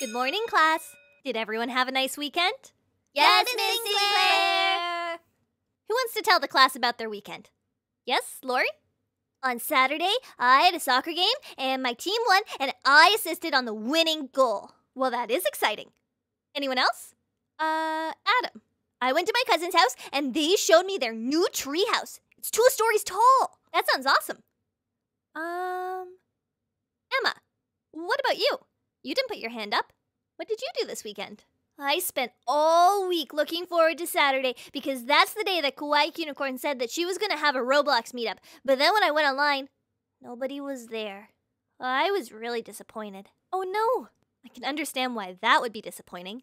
Good morning, class. Did everyone have a nice weekend? Yes, Ms. Sinclair! Who wants to tell the class about their weekend? Yes, Lori? On Saturday, I had a soccer game, and my team won, and I assisted on the winning goal. Well, that is exciting. Anyone else? Adam. I went to my cousin's house, and they showed me their new tree house. It's 2 stories tall. That sounds awesome. Emma, what about you? You didn't put your hand up. What did you do this weekend? I spent all week looking forward to Saturday because that's the day that Kawaii Kunicorn said that she was going to have a Roblox meetup. But then when I went online, nobody was there. I was really disappointed. Oh no, I can understand why that would be disappointing.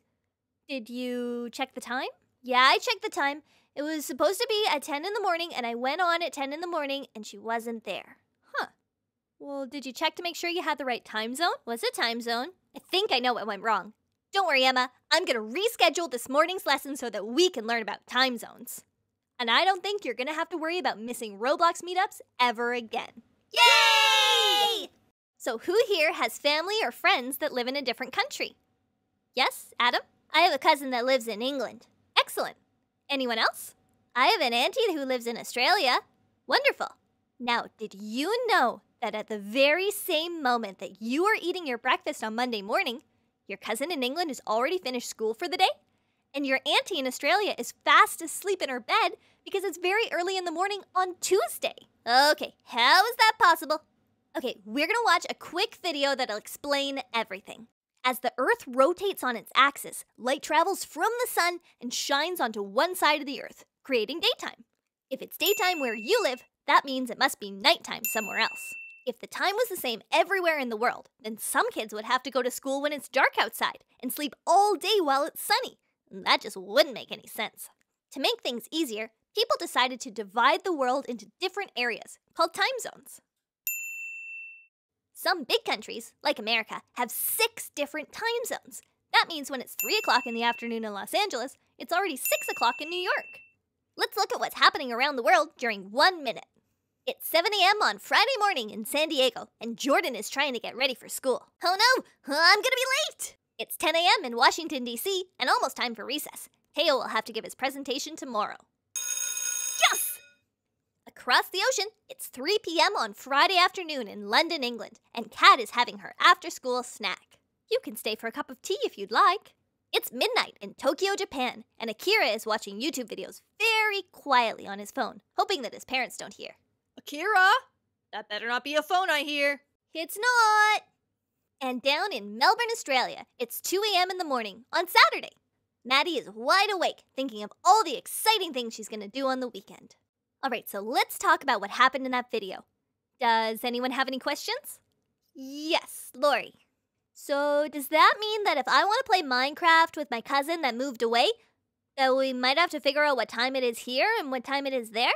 Did you check the time? Yeah, I checked the time. It was supposed to be at 10 in the morning and I went on at 10 in the morning and she wasn't there. Huh. Well, did you check to make sure you had the right time zone? Was it time zone? I think I know what went wrong. Don't worry, Emma. I'm going to reschedule this morning's lesson so that we can learn about time zones. And I don't think you're going to have to worry about missing Roblox meetups ever again. Yay! So who here has family or friends that live in a different country? Yes, Adam? I have a cousin that lives in England. Excellent. Anyone else? I have an auntie who lives in Australia. Wonderful. Now, did you know that at the very same moment that you are eating your breakfast on Monday morning, your cousin in England has already finished school for the day, and your auntie in Australia is fast asleep in her bed because it's very early in the morning on Tuesday? Okay, how is that possible? Okay, we're gonna watch a quick video that'll explain everything. As the Earth rotates on its axis, light travels from the sun and shines onto one side of the Earth, creating daytime. If it's daytime where you live, that means it must be nighttime somewhere else. If the time was the same everywhere in the world, then some kids would have to go to school when it's dark outside and sleep all day while it's sunny. And that just wouldn't make any sense. To make things easier, people decided to divide the world into different areas called time zones. Some big countries, like America, have 6 different time zones. That means when it's 3 o'clock in the afternoon in Los Angeles, it's already 6 o'clock in New York. Let's look at what's happening around the world during 1 minute. It's 7 a.m. on Friday morning in San Diego, and Jordan is trying to get ready for school. Oh no, I'm gonna be late! It's 10 a.m. in Washington, D.C., and almost time for recess. Teo will have to give his presentation tomorrow. Yes! Across the ocean, it's 3 p.m. on Friday afternoon in London, England, and Kat is having her after-school snack. You can stay for a cup of tea if you'd like. It's midnight in Tokyo, Japan, and Akira is watching YouTube videos very quietly on his phone, hoping that his parents don't hear. Akira? That better not be a phone, I hear. It's not. And down in Melbourne, Australia, it's 2 a.m. in the morning on Saturday. Maddie is wide awake, thinking of all the exciting things she's going to do on the weekend. All right, so let's talk about what happened in that video. Does anyone have any questions? Yes, Lori. So does that mean that if I want to play Minecraft with my cousin that moved away, that we might have to figure out what time it is here and what time it is there?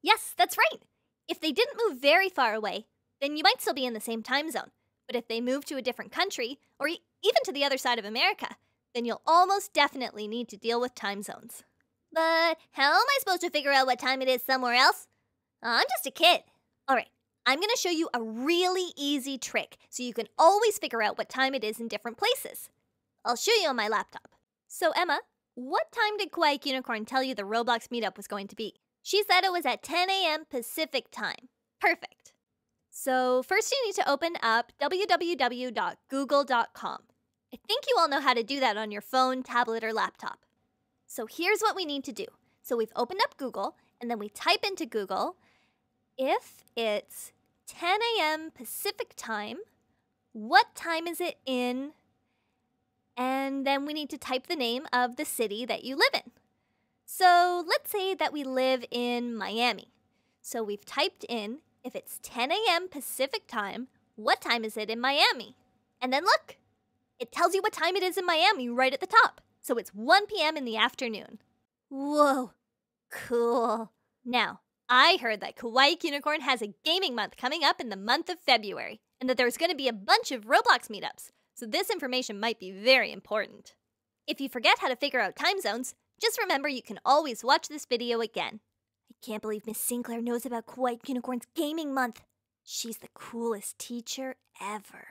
Yes, that's right. If they didn't move very far away, then you might still be in the same time zone. But if they move to a different country, or even to the other side of America, then you'll almost definitely need to deal with time zones. But how am I supposed to figure out what time it is somewhere else? I'm just a kid. All right, I'm going to show you a really easy trick so you can always figure out what time it is in different places. I'll show you on my laptop. So Emma, what time did Kawaii Kunicorn tell you the Roblox meetup was going to be? She said it was at 10 a.m. Pacific time. Perfect. So first you need to open up www.google.com. I think you all know how to do that on your phone, tablet, or laptop. So here's what we need to do. So we've opened up Google, and then we type into Google, if it's 10 a.m. Pacific time, what time is it in? And then we need to type the name of the city that you live in. So let's say that we live in Miami. So we've typed in, if it's 10 a.m. Pacific time, what time is it in Miami? And then look, it tells you what time it is in Miami right at the top. So it's 1 p.m. in the afternoon. Whoa, cool. Now, I heard that Kawaii Kunicorn has a gaming month coming up in the month of February, and that there's going to be a bunch of Roblox meetups. So this information might be very important. If you forget how to figure out time zones, just remember you can always watch this video again. I can't believe Ms. Sinclair knows about Kawaii Kunicorn's gaming month. She's the coolest teacher ever.